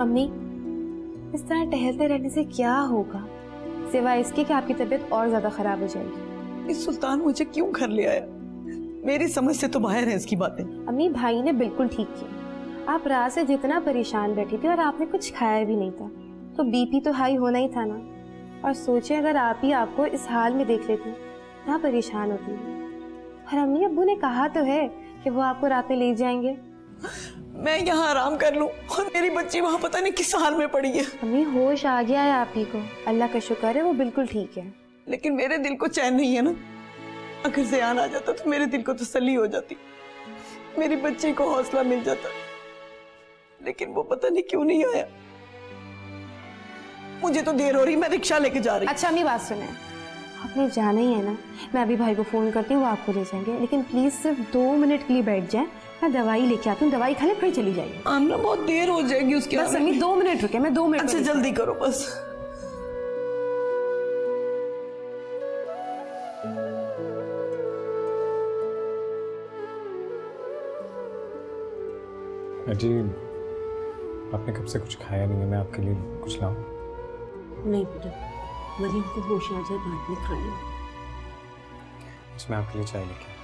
अम्मी, इस तरह टहलते रहने से क्या होगा सिवाय इसके कि आपकी तबीयत और ज्यादा खराब हो जाएगी। इस सुल्तान मुझे क्यों घर ले आया, मेरी समझ से तो बाहर है इसकी बातें। अम्मी, भाई ने बिल्कुल ठीक किया। आप रात से जितना परेशान बैठी थी और आपने कुछ खाया भी नहीं था, तो बीपी तो हाई होना ही था ना। और सोचे अगर आप ही आपको इस हाल में देख लेती, ना परेशान होती। और अम्मी, अब्बू ने कहा तो है कि वो आपको रात में ले जाएंगे। मैं यहाँ आराम कर लूँ और मेरी बच्ची वहाँ पता नहीं किस हाल में पड़ी है। अम्मी, होश आ गया है आप ही को, अल्लाह का शुक्र है, वो बिल्कुल ठीक है। लेकिन मेरे दिल को चैन नहीं है ना, अगर ज़यान आ जाता तो मेरे दिल को तसल्ली हो जाती, मेरी बच्ची को हौसला मिल जाता, लेकिन वो पता नहीं क्यों नहीं आया। मुझे तो देर हो रही, मैं रिक्शा लेके जा रही। अच्छा अम्मी, बात सुने, आपने जाना ही है ना, मैं अभी भाई को फ़ोन करती हूँ, वो आपको ले जाएंगे। लेकिन प्लीज़ सिर्फ 2 मिनट के लिए बैठ जाएं, मैं दवाई लेके आती हूँ, दवाई खा ले फिर चली जाएगी। आमना, बहुत देर हो जाएगी उसके। बस अम्मी 2 मिनट रुके, मैं 2 मिनट। अच्छा जल्दी करो बस। जी, आपने कब से कुछ खाया नहीं है, मैं आपके लिए कुछ लाऊं? नहीं बेटा, मरियम को होश आ जाए बाद में खा लो। इसमें आपके लिए चाय लेके।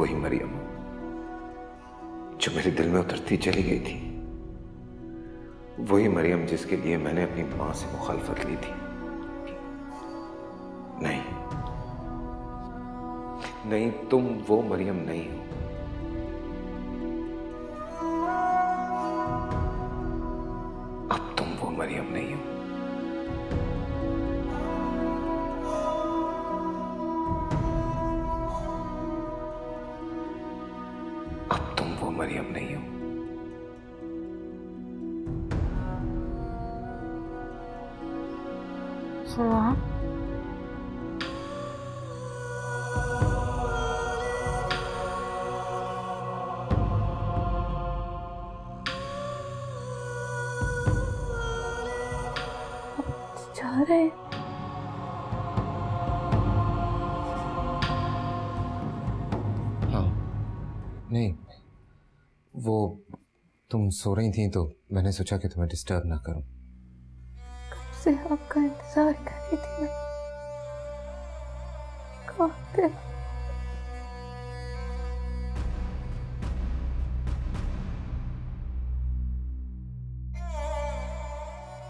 वही मरियम जो मेरे दिल में उतरती चली गई थी, वही मरियम जिसके लिए मैंने अपनी मां से मुखालफत ली थी। नहीं नहीं, तुम वो मरियम नहीं हो। अब तुम वो मरियम नहीं हो। मरियम नहीं हो। जा रहे हाँ। नहीं वो तुम सो रही थी तो मैंने सोचा कि तुम्हें डिस्टर्ब ना करूं। कब से आपका इंतजार कर रही थी मैं।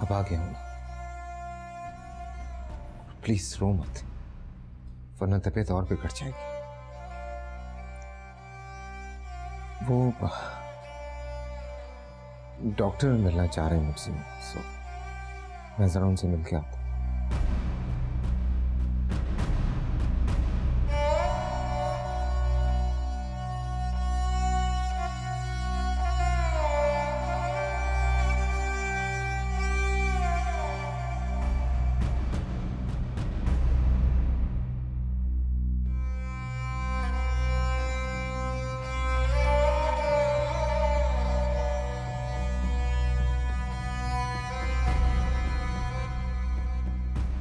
अब आ गया हूं, प्लीज रो मत वरना तबीयत और बिगड़ जाएगी। वो डॉक्टर मिलना चाह रहे हैं मुझसे, सो मैं जरा उनसे मिल के आता हूँ।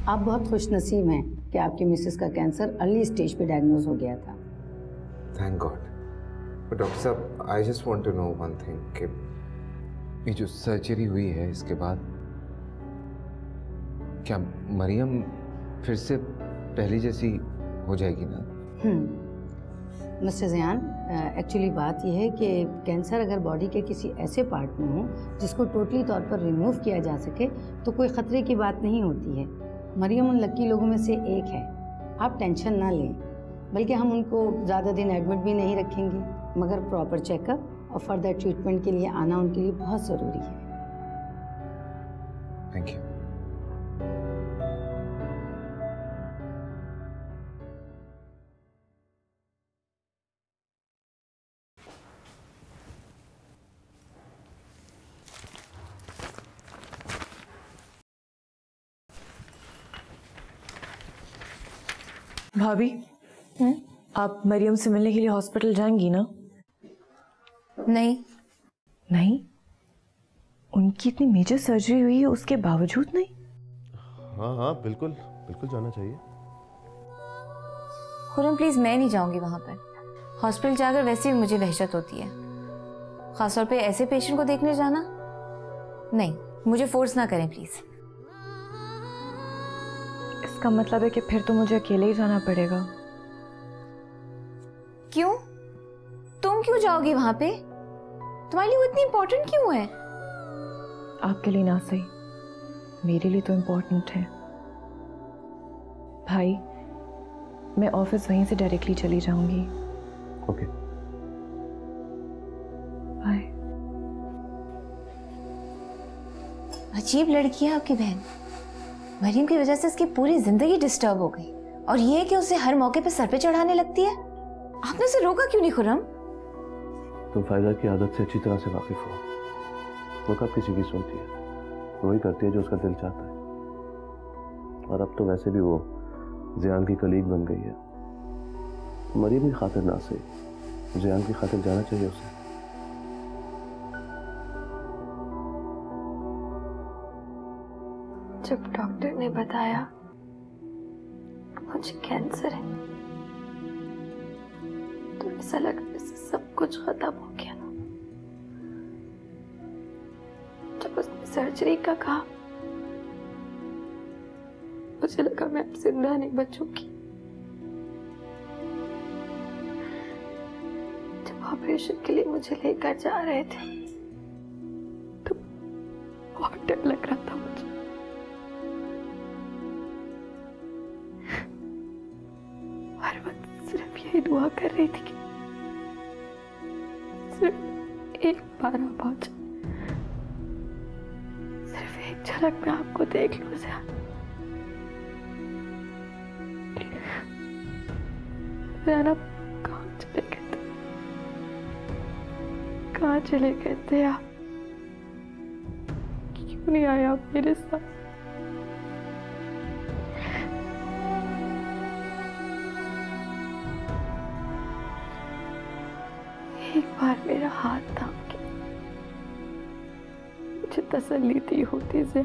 आप बहुत खुशनसीब हैं कि आपकी मिसेस का कैंसर अर्ली स्टेज पे डायग्नोज हो गया था। Thank God. डॉक्टर साहब, I just want to know one thing कि ये जो सर्जरी हुई है इसके बाद क्या मरियम फिर से पहले जैसी हो जाएगी ना? मिस्टर ज़यान, एक्चुअली बात यह है कि कैंसर अगर बॉडी के किसी ऐसे पार्ट में हो जिसको टोटली तौर पर रिमूव किया जा सके तो कोई ख़तरे की बात नहीं होती है। मरियम उन लक्की लोगों में से एक है। आप टेंशन ना लें, बल्कि हम उनको ज़्यादा दिन एडमिट भी नहीं रखेंगे, मगर प्रॉपर चेकअप और फर्दर ट्रीटमेंट के लिए आना उनके लिए बहुत ज़रूरी है। Thank you. भाभी, आप मरियम से मिलने के लिए हॉस्पिटल जाएंगी ना? नहीं। नहीं? उनकी इतनी मेजर सर्जरी हुई है उसके बावजूद नहीं? हाँ हाँ बिल्कुल बिल्कुल जाना चाहिए। खुरम प्लीज, मैं नहीं जाऊंगी वहाँ पर। हॉस्पिटल जाकर वैसे भी मुझे वहशत होती है, खासतौर पे ऐसे पेशेंट को देखने जाना। नहीं, मुझे फोर्स ना करें प्लीज। इसका मतलब है कि फिर तो मुझे अकेले ही जाना पड़ेगा। क्यों? तुम क्यों जाओगी वहां पे? तुम्हारे लिए वो इतनी इम्पोर्टेंट क्यों है? आपके लिए ना सही, मेरे लिए तो इम्पोर्टेंट है। भाई, मैं ऑफिस वहीं से डायरेक्टली चली जाऊंगी। ओके। बाय। अजीब लड़की है आपकी बहन। मरियम की वजह से इसकी पूरी जिंदगी डिस्टर्ब हो गई, और ये कि उसे हर मौके पे सर पे चढ़ाने लगती है। आपने उसे रोका क्यों नहीं खुर्रम? तुम फायदा की आदत से अच्छी तरह से वाकिफ हो। वो कब किसी की सुनती है, वही करती है जो उसका दिल चाहता है। और अब तो वैसे भी वो ज़यान की कलीग बन गई है। मरियम की खातिर ना से, ज़यान की खातिर जाना चाहिए उसे। जब डॉक्टर ने बताया मुझे कैंसर है तो ऐसा लगने से सब कुछ खत्म हो गया। जब उसने सर्जरी का कहा मुझे लगा मैं अब जिंदा नहीं बचूंगी। जब ऑपरेशन के लिए मुझे लेकर जा रहे थे तो बहुत डर लग रहा था मुझे। सिर्फ यही दुआ कर रही थी कि सिर्फ एक बार आप आ जाओ, सिर्फ एक झलक में आपको देख लूं ज़यान। ज़यान, आप कहाँ चले गए थे? कहाँ चले गए थे आप? क्यों नहीं आए आप मेरे साथ? एक बार मेरा हाथ थाम के मुझे तसल्ली दी होती ज़यान।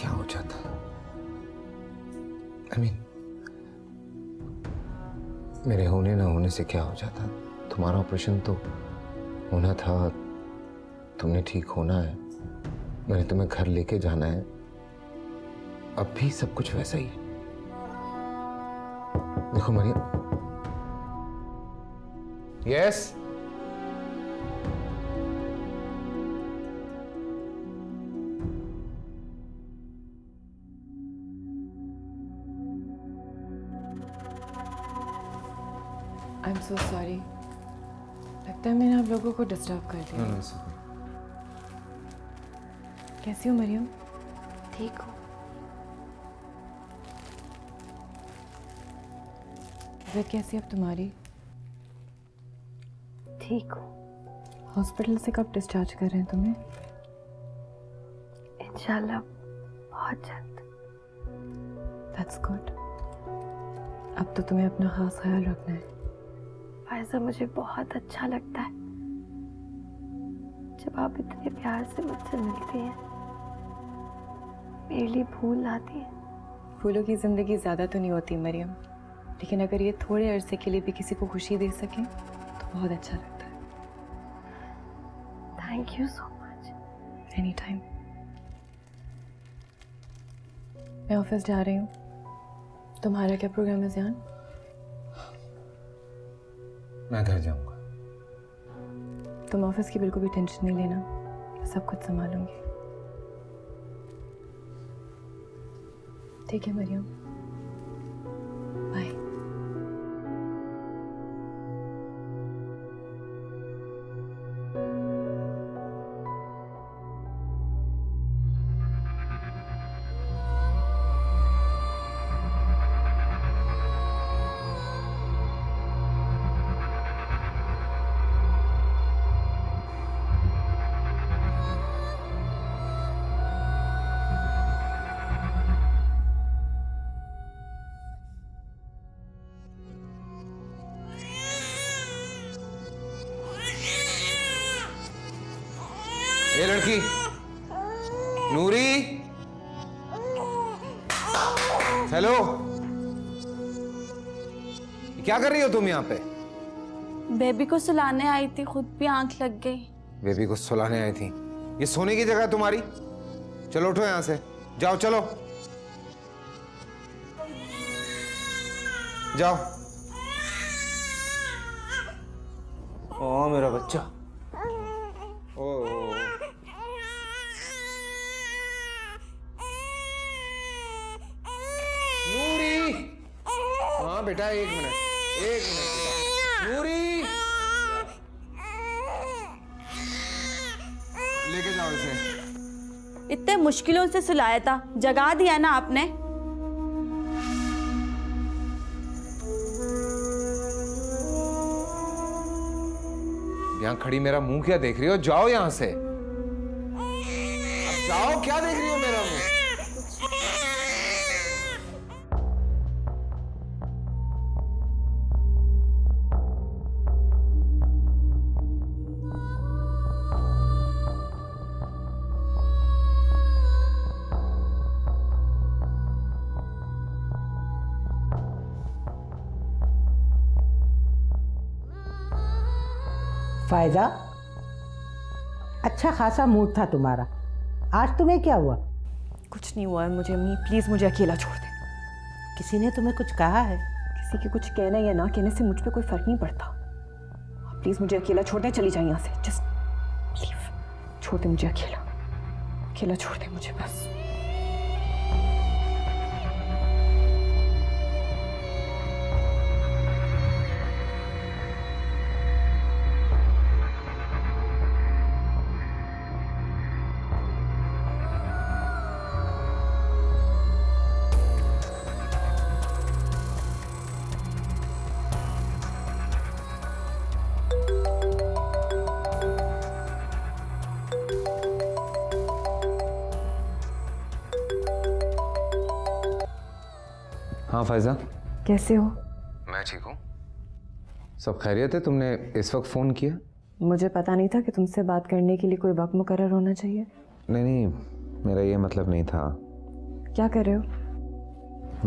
क्या हो जाता? मेरे होने ना होने से क्या हो जाता? तुम्हारा ऑपरेशन तो होना था, तुमने ठीक होना है, मैंने तुम्हें घर लेके जाना है। अब भी सब कुछ वैसा ही है। देखो Maryam. Yes. I am so sorry, लगता है मैंने आप लोगों को डिस्टर्ब कर दिया। No, it's okay. कैसी हो मरियम? ठीक हो? तबीयत कैसी है अब तुम्हारी? ठीक हूँ। हॉस्पिटल से कब डिस्चार्ज कर रहे हैं तुम्हें? इंशाल्लाह बहुत जल्द। That's good. अब तो तुम्हें अपना खास ख्याल रखना है। फायजा, मुझे बहुत अच्छा लगता है जब आप इतने प्यार से मुझसे मिलती हैं, मेरे लिए फूल लाती हैं। फूलों की जिंदगी ज़्यादा तो नहीं होती मरियम, लेकिन अगर ये थोड़े अरसे के लिए भी किसी को खुशी दे सकें तो बहुत अच्छा लगता है। Thank you so much. Any time. मैं ऑफिस जा रही हूँ। तुम्हारा क्या प्रोग्राम है ज़यान? मैं घर जाऊँगा। तुम ऑफिस की बिल्कुल भी टेंशन नहीं लेना, मैं सब कुछ संभालूंगी। ठीक है मरियम, बाय। ये लड़की नूरी, हेलो, क्या कर रही हो तुम यहाँ पे? बेबी को सुलाने आई थी, खुद भी आंख लग गई। बेबी को सुलाने आई थी? ये सोने की जगह तुम्हारी? चलो उठो यहाँ से, जाओ, चलो जाओ। ओ मेरा बच्चा, बेटा एक मिनट, एक मिनट। नूरी, लेके जाओ इसे। इतने मुश्किलों से सुलाया था, जगा दिया ना आपने। यहाँ खड़ी मेरा मुंह क्या देख रही हो? जाओ यहाँ से, जाओ। क्या देख रही हो मेरा मुंह? फायजा, अच्छा खासा मूड था तुम्हारा, आज तुम्हें क्या हुआ? कुछ नहीं हुआ है मुझे अम्मी, प्लीज़ मुझे अकेला छोड़ दे। किसी ने तुम्हें कुछ कहा है? किसी के कुछ कहना या ना कहने से मुझ पे कोई फ़र्क नहीं पड़ता। आप प्लीज़ मुझे अकेला छोड़ दें, चली जाए यहाँ से। जस्ट प्लीज़ छोड़ दे मुझे, अकेला अकेला छोड़ दे मुझे बस। हाँ फायजा, कैसे हो? मैं ठीक हूँ, सब खैरियत है? तुमने इस वक्त फ़ोन किया? मुझे पता नहीं था कि तुमसे बात करने के लिए कोई वक्त मुकर्रर होना चाहिए। नहीं नहीं, मेरा ये मतलब नहीं था। क्या कर रहे हो?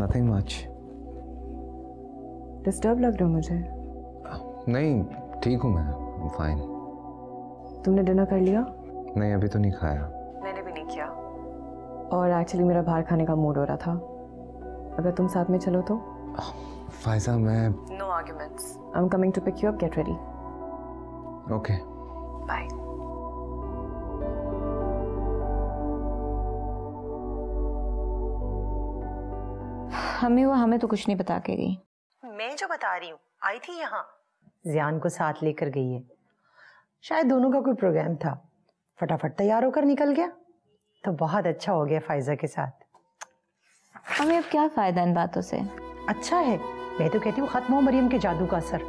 Nothing much. डिस्टर्ब लग रहे हो मुझे? नहीं, ठीक हूँ मैं, फाइन। तुमने डिनर कर लिया? नहीं, अभी तो नहीं खाया। मैंने भी नहीं किया, और एक्चुअली मेरा बाहर खाने का मूड हो रहा था। अगर तुम साथ में चलो तो? फायजा मैं। No arguments. I'm coming to pick you up. Get ready. Okay. Bye. हमें वो हमें तो कुछ नहीं बता के गई। मैं जो बता रही हूँ, आई थी यहाँ। ज़यान को साथ लेकर गई है, शायद दोनों का कोई प्रोग्राम था, फटाफट तैयार होकर निकल गया। तो बहुत अच्छा हो गया फायजा के साथ। हमें अब क्या फायदा इन बातों से? अच्छा है, मैं तो कहती हूँ खत्म हो मरियम के जादू का असर।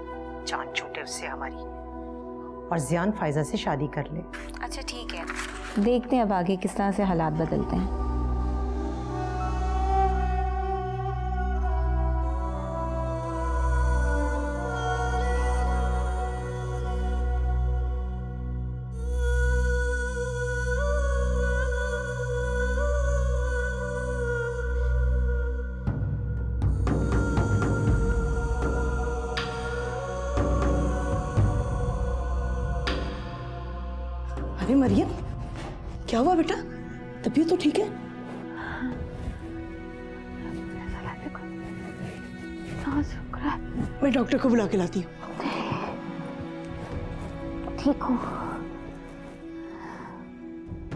जान छूटे उससे हमारी, और ज़यान फायजा से शादी कर ले। अच्छा ठीक है, देखते हैं अब आगे किस तरह से हालात बदलते हैं। अरे मरियम, क्या हुआ बेटा? तबीयत तो ठीक है? मैं डॉक्टर को बुला के लाती हूँ। ठीक हूँ,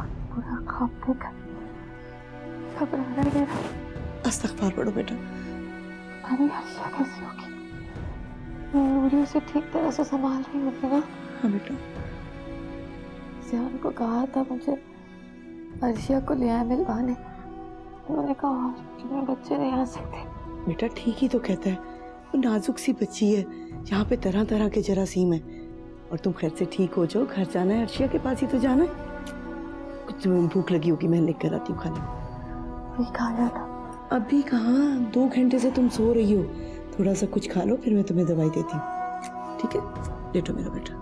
पूरा खाप होगा, सब रंगर मेरा। अस्तगफार पढ़ो बेटा। अरे आशिया कैसी होगी? नूरी उसे ठीक तरह से संभाल रही होगी ना? हाँ बेटा। ज़यान को कहा था मुझे आशिया को ले आए मिलवाने, उन्होंने कहा हॉस्पिटल में बच्चे नहीं आ सकते। बेटा ठीक ही तो कहता है, वो नाजुक सी बच्ची है, यहाँ पे तरह तरह के जरासीम है। और तुम खैर से ठीक हो जाओ, घर जाना है, अर्शिया के पास ही तो जाना है। कुछ भूख लगी होगी, मैं लेकर आती हूँ खाना। अभी कहाँ, 2 घंटे से तुम सो रही हो, थोड़ा सा कुछ खा लो फिर मैं तुम्हें दवाई देती हूँ। ठीक है, लेटो मेरा बेटा।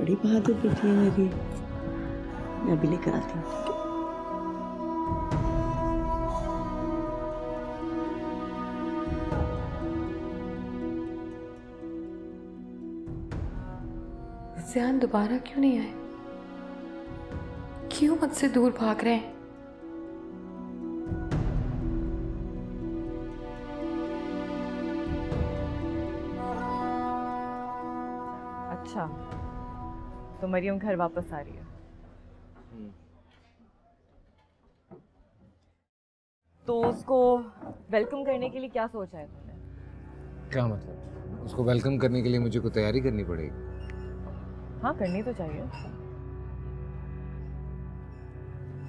बड़ी बहादुर बेटी है मेरी, मैं अभी लेकर आती हूँ। ज़यान दोबारा क्यों नहीं आए? क्यों मुझसे दूर भाग रहे हैं? अच्छा, तो मरियम घर वापस आ रही है। तो उसको वेलकम करने के लिए क्या सोचा है तुमने? क्या मतलब? उसको वेलकम करने के लिए मुझे कोई तैयारी करनी पड़ेगी? हाँ करनी तो चाहिए।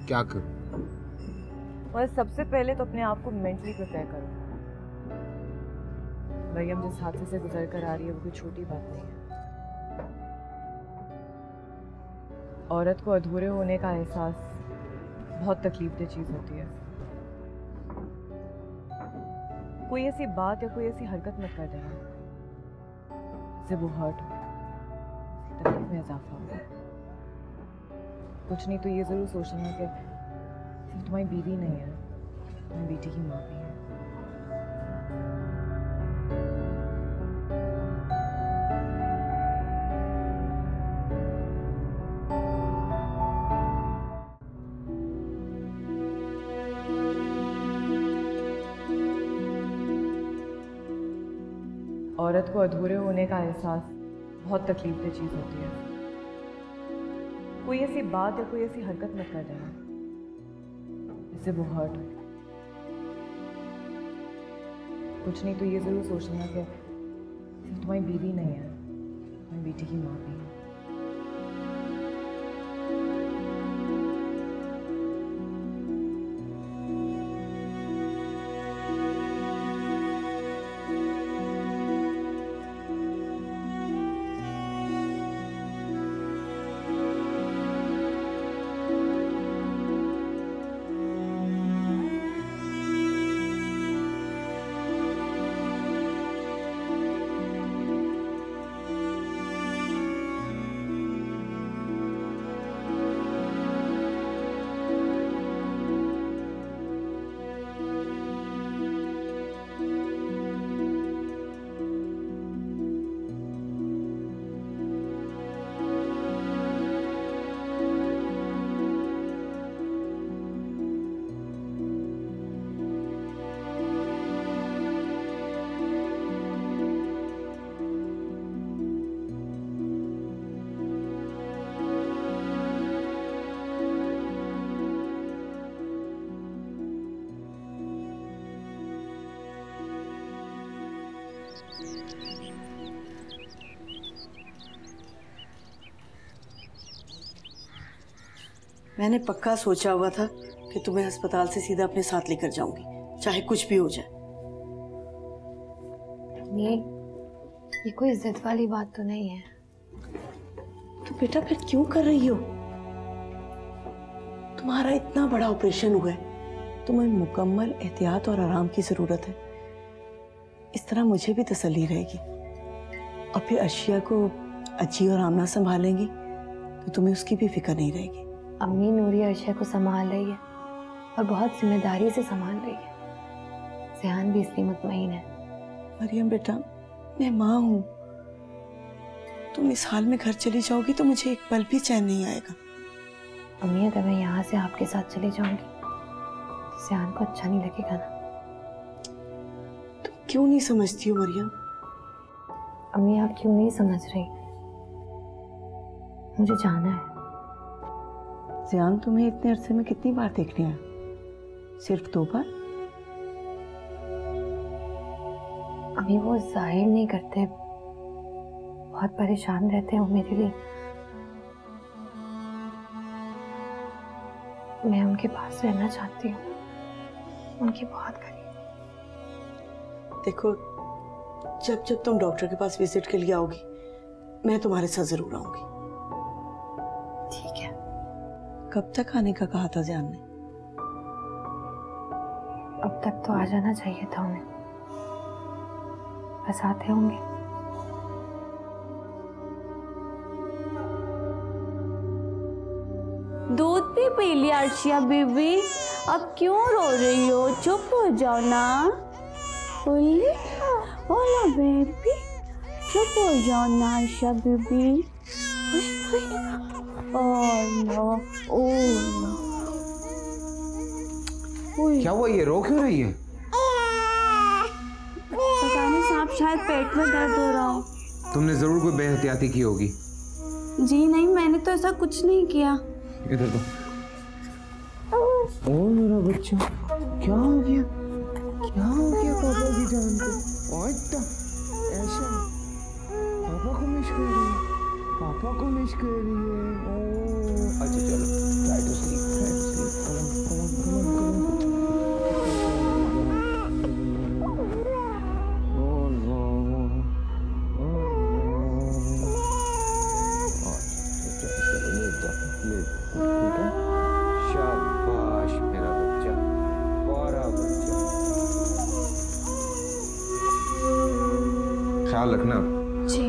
क्या करूं? बस सबसे पहले तो अपने आप को मेंटली प्रिपेयर करो। मरियम जिस हादसे से गुजर कर आ रही है वो कोई छोटी बात नहीं है। औरत को अधूरे होने का एहसास बहुत तकलीफदेह चीज होती है। कोई ऐसी बात या कोई ऐसी हरकत मत कर देना जिससे वो हर्ट हो, तकलीफ में इजाफा होगा। कुछ नहीं तो ये जरूर सोचना कि सिर्फ तुम्हारी बीवी नहीं है, तुम्हारी बेटी की माँ भी है। औरत को अधूरे होने का एहसास बहुत तकलीफदेह चीज़ होती है। कोई ऐसी बात या कोई ऐसी हरकत मत कर देना जिससे वो हर्ट हो। कुछ नहीं तो ये ज़रूर सोचना कि सिर्फ तुम्हारी बीवी नहीं है, तुम्हारी बेटी की माँ भी है। मैंने पक्का सोचा हुआ था कि तुम्हें अस्पताल से सीधा अपने साथ लेकर जाऊंगी, चाहे कुछ भी हो जाए। ये कोई इज्जत वाली बात तो नहीं है। तो बेटा फिर क्यों कर रही हो? तुम्हारा इतना बड़ा ऑपरेशन हुआ है, तुम्हें मुकम्मल एहतियात और आराम की जरूरत है। इस तरह मुझे भी तसल्ली रहेगी। और फिर अर्शिया को अजी और आमना संभालेंगी तो तुम्हें उसकी भी फिक्र नहीं रहेगी। अम्मी नूरी अर्शिया को संभाल रही है और बहुत जिम्मेदारी से संभाल रही है। ज़यान भी इसलिए मुतमईन है। मरियम बेटा, मैं माँ हूँ। तुम इस हाल में घर चली जाओगी तो मुझे एक पल भी चैन नहीं आएगा। अम्मी अगर मैं यहाँ से आपके साथ चली जाऊँगी तो ज़यान को अच्छा नहीं लगेगा ना? तुम क्यों नहीं समझती हो मरियम? अम्मी आप क्यों नहीं समझ रही? मुझे जाना है। ज़यान तुम्हें इतने अरसे में कितनी बार देखने आया? सिर्फ 2 बार? अम्मी वो जाहिर नहीं करते, बहुत परेशान रहते हो मेरे लिए। मैं उनके पास रहना चाहती हूँ, उनकी बहुत करीब। देखो जब जब तुम डॉक्टर के पास विजिट के लिए आओगी मैं तुम्हारे साथ जरूर आऊंगी। ठीक है। कब तक आने का कहा था ज़यान ने? अब तक तो आ जाना चाहिए था उन्हें, बस आते होंगे। दूध भी पी लिया अर्शिया बीबी, अब क्यों रो रही हो? चुप हो जाओ ना। बोलो बेबी, चुप हो जाओ ना अर्शिया बीबी। क्या हुआ, ये रो क्यों रही है? पता नहीं साहब, शायद पेट में दर्द हो रहा हो। तुमने जरूर कोई बेहतियाती की होगी। जी नहीं, मैंने तो ऐसा कुछ नहीं किया। इधर तो ओ मेरा बच्चा, क्या हो गया? क्या हो गया पापा की जान को? और ऐसा पापा को मिस कर रही है। ओ अच्छा चलो, ख्याल रखना जी।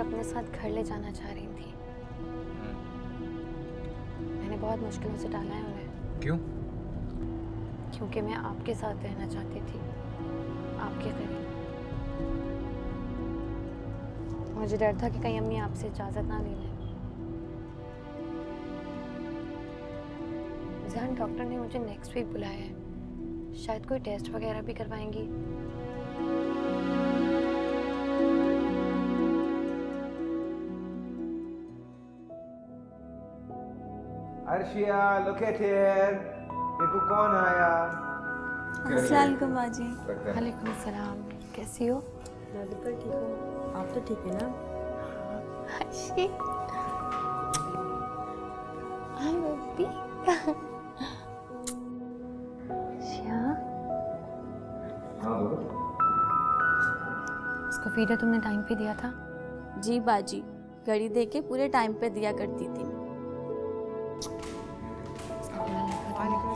अपने साथ घर ले जाना चाह रही थी। मैंने बहुत मुश्किलों से डाला है उन्हें। क्यों? क्योंकि मैं आपके साथ रहना चाहती थी, आपके करीब। मुझे डर था कि कहीं अम्मी आपसे इजाजत ना ले लें। ज़यान डॉक्टर ने मुझे नेक्स्ट वीक बुलाया है, शायद कोई टेस्ट वगैरह भी करवाएंगी। Arshia, look at here. देखो कौन आया। अस्सलामुअलैकुम बाजी। वालेकुम सलाम। कैसी हो? मैं बिल्कुल ठीक हूँ, आप तो ठीक है ना? Arshi, hi baby. अर्शिया, उसको फीडर तुमने टाइम पे दिया था? जी बाजी, घड़ी देके पूरे टाइम पे दिया करती थी।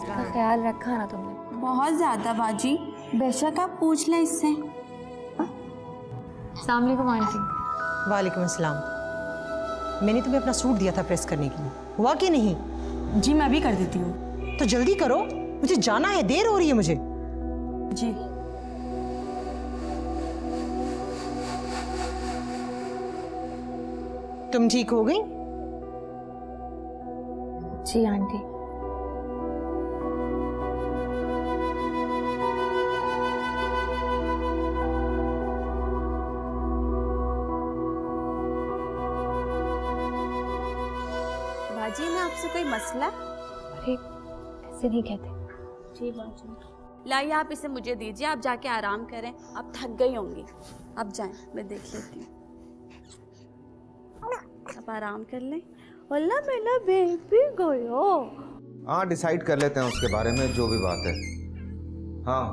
का ख्याल रखा ना तुमने? बहुत ज्यादा बाजी, बेशक आप पूछ लें इससे। अस्सलाम वालेकुम आंटी। वालेकुम अस्सलाम। मैंने तुम्हें अपना सूट दिया था प्रेस करने के लिए, हुआ कि नहीं? जी मैं अभी कर देती हूँ। तो जल्दी करो, मुझे जाना है, देर हो रही है मुझे। जी तुम ठीक हो गई? जी आंटी। बाजी में आपसे कोई मसला? अरे ऐसे नहीं कहते। जी बाजी लाइए, आप इसे मुझे दीजिए, आप जाके आराम करें, आप थक गई होंगी, आप जाएं, मैं देख लेती हूँ। अब आराम कर लें। अल्लाह मेरा बेबी गयो। हाँ डिसाइड कर लेते हैं उसके बारे में जो भी बात है। हाँ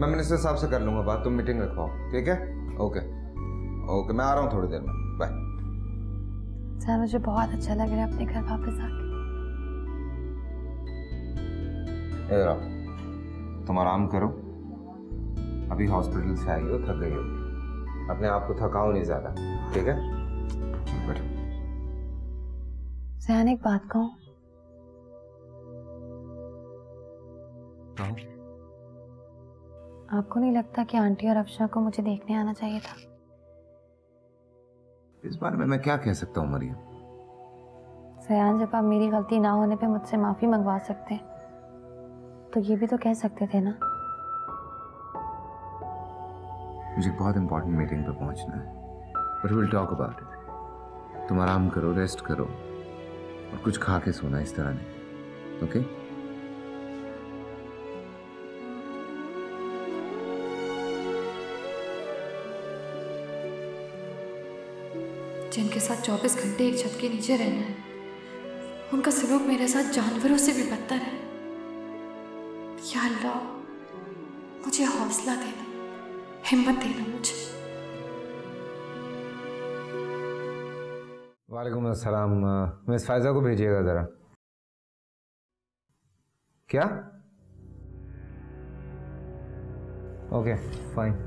मैं मिनिस्टर साहब से कर लूंगा बात, तुम मीटिंग रखवाओ, ठीक है? ओके ओके मैं आ रहा हूँ थोड़ी देर में, बाय। सर मुझे बहुत अच्छा लग रहा है अपने घर वापस आके। तुम आराम करो, अभी हॉस्पिटल से आई हो, थक गई हो, अपने आप को थकाओ नहीं ज्यादा, ठीक है? ज़यान एक बात कहूं? आपको नहीं लगता कि आंटी और अफशा को मुझे देखने आना चाहिए था? इस बारे में मैं क्या कह सकता हूँ मरियम? ज़यान जब आप मेरी गलती ना होने पे मुझसे माफी मंगवा सकते तो ये भी तो कह सकते थे ना। मुझे बहुत इंपॉर्टेंट मीटिंग पे पहुंचना है, but we will talk about it. तुम आराम करो, रेस्ट करो और कुछ खा के सोना, इस तरह नहीं, ओके? जिनके साथ 24 घंटे एक छत के नीचे रहना है, उनका सलूक मेरे साथ जानवरों से भी बदतर है। या अल्लाह मुझे हौसला देना, हिम्मत देना मुझे। वालेकुम अस्सलाम, मिस फायजा को भेजिएगा जरा। क्या? Okay fine.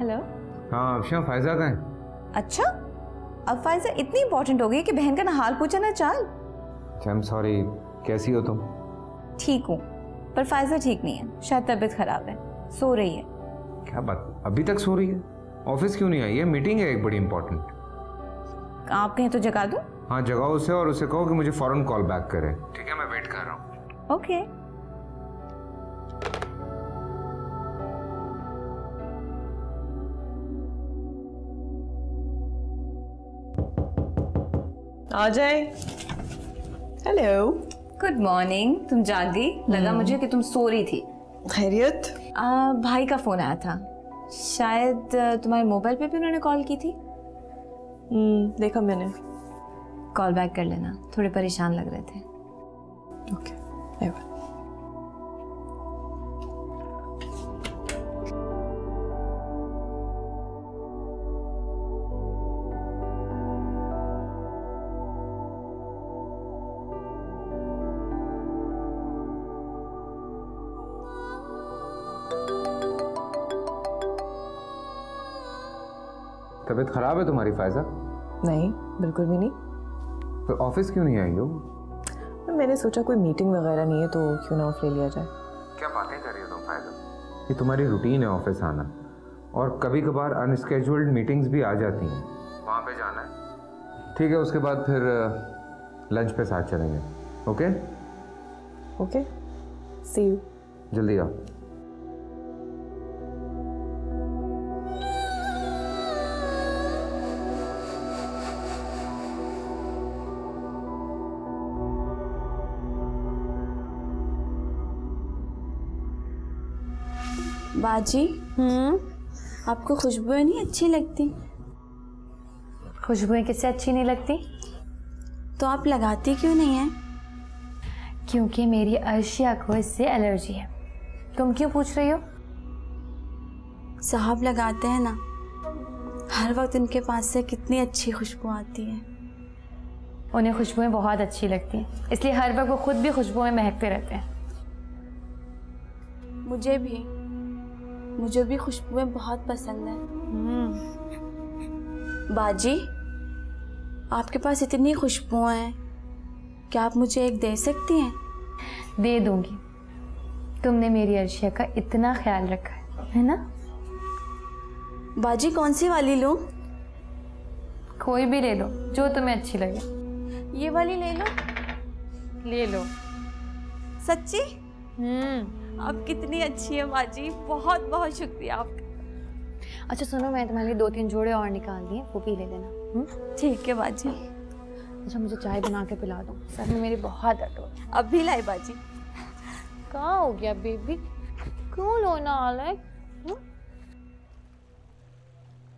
हेलो। हाँ अफशा, फायजा कहाँ है? अच्छा अब फायजा इतनी इम्पोर्टेंट हो गई कि बहन का ना हाल पूछा ना चाल। आई एम सॉरी, कैसी हो तुम? ठीक हूँ पर फायजा ठीक नहीं है, शायद तबीयत खराब है, सो रही है। क्या बात, अभी तक सो रही है? ऑफिस क्यों नहीं आई है? मीटिंग है एक बड़ी इम्पोर्टेंट। आप कहें तो जगा दूँ? हाँ जगाओ उसे, और उसे कहो कि मुझे फौरन कॉल बैक करे, ठीक है? मैं वेट कर रहा हूँ। ओके आ जाए। Hello good morning. तुम जाग गई? लगा मुझे कि तुम सो रही थी। खैरियत? भाई का फोन आया था, शायद तुम्हारे मोबाइल पे भी उन्होंने कॉल की थी। देखा मैंने। कॉल बैक कर लेना, थोड़े परेशान लग रहे थे। Okay okay. तबीयत खराब है तुम्हारी फायजा? नहीं बिल्कुल भी नहीं। तो ऑफिस क्यों नहीं आई हो? तो मैंने सोचा कोई मीटिंग वगैरह नहीं है तो क्यों ना ऑफ ले लिया जाए। क्या बातें कर रही हो तुम फायजा, ये तुम्हारी रूटीन है ऑफिस आना, और कभी कभार अनस्केड्यूल्ड मीटिंग्स भी आ जाती हैं, वहाँ पे जाना है। ठीक है, उसके बाद फिर लंच पे साथ चलेंगे। Okay okay, see you. जल्दी आओ। बाजी, आपको खुशबुएं नहीं अच्छी लगती? खुशबुएं किससे अच्छी नहीं लगती? तो आप लगाती क्यों नहीं है? क्योंकि मेरी अर्शिया को इससे एलर्जी है। तुम क्यों पूछ रही हो? साहब लगाते हैं ना, हर वक्त उनके पास से कितनी अच्छी खुशबू आती है। उन्हें खुशबुएं बहुत अच्छी लगती हैं, इसलिए हर वक्त वो खुद भी खुशबू में महकते रहते हैं। मुझे भी खुशबुएं बहुत पसंद है। बाजी, आपके पास इतनी खुशबुएं हैं, क्या आप मुझे एक दे सकती हैं? दे दूंगी। तुमने मेरी अर्शिया का इतना ख्याल रखा है ना? बाजी, कौन सी वाली लूं? कोई भी ले लो, जो तुम्हें अच्छी लगे। ये वाली ले लो। ले लो। सच्ची? आप कितनी अच्छी है बाजी, बहुत बहुत शुक्रिया आपका। अच्छा सुनो, मैं तुम्हारे लिए 2-3 जोड़े और निकाल दिए, वो भी ले लेना। ठीक है बाजी। अच्छा मुझे चाय बना के पिला दो, सर में मेरी बहुत दर्द हो रही है। अब भी लाई बाजी। कहाँ हो गया बेबी, क्यों लोना आलक?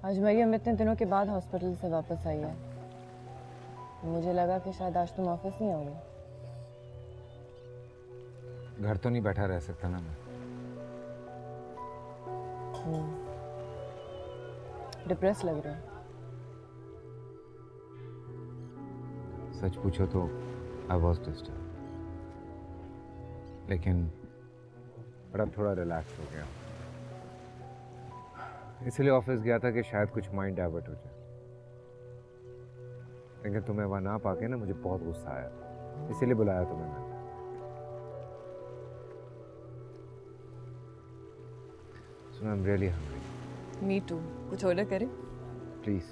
आज मरियम इतने दिनों के बाद हॉस्पिटल से वापस आई है, मुझे लगा कि शायद आज तुम ऑफिस नहीं आओगे। घर तो नहीं बैठा रह सकता ना मैं। डिप्रेस लग रहा है। सच पूछो तो आई वॉज डिस्टर्ब, लेकिन बड़ा थोड़ा रिलैक्स हो गया, इसलिए ऑफिस गया था कि शायद कुछ माइंड डाइवर्ट हो जाए। लेकिन तुम्हें वहां ना पाके ना मुझे बहुत गुस्सा आया, इसीलिए बुलाया तुम्हें मैंने। I'm really hungry. Me too. कुछ ऑर्डर करें? Please.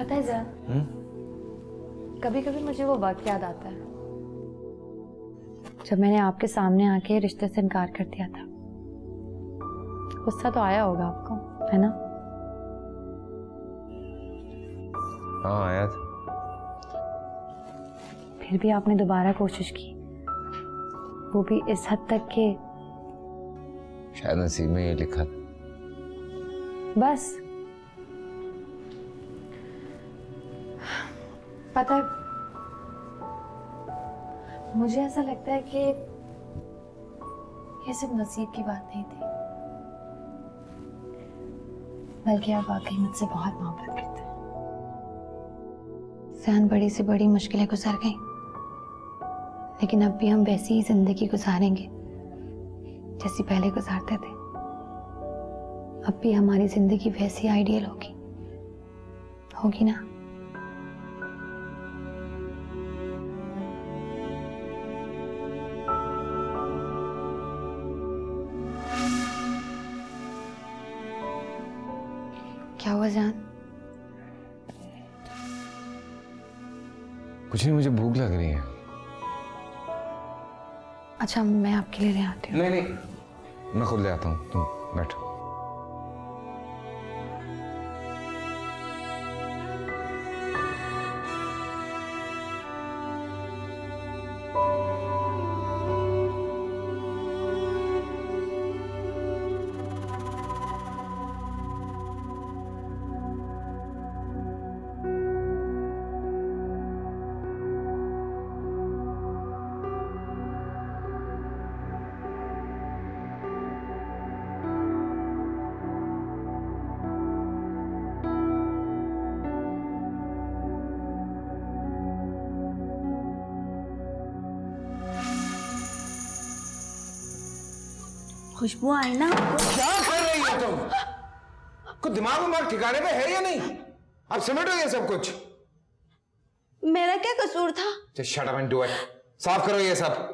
पता है ज़रा, कभी कभी मुझे वो वक्त याद आता है जब मैंने आपके सामने आके रिश्ते से इनकार कर दिया था। गुस्सा तो आया होगा आपको, है ना? हाँ आया था। फिर भी आपने दोबारा कोशिश की, वो भी इस हद तक के। शायद नसीब में ये लिखा। बस पता है, मुझे ऐसा लगता है कि ये सिर्फ नसीब की बात नहीं थी, बल्कि आप वाकई मुझसे बहुत मोहब्बत करते हैं। ज़ायन बड़ी से बड़ी मुश्किलें गुजर गई, लेकिन अब भी हम वैसी ही जिंदगी गुजारेंगे जैसी पहले गुजारते थे। अब भी हमारी जिंदगी वैसी आइडियल होगी ना? क्या हुआ जान? कुछ नहीं, मुझे भूख लग रही है। अच्छा मैं आपके लिए ले आती हूँ। नहीं नहीं मैं खुद ले आता हूँ, तुम बैठो। खुशबू आई ना। क्या कर रही हो तुम? कुछ दिमाग में ठिकाने पे है या नहीं? अब समेटो ये सब कुछ। मेरा क्या कसूर था? Just shut up and do it. साफ करो ये सब।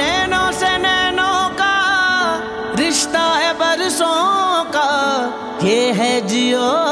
नैनों से नैनों का रिश्ता है बरसों का, ये है जियो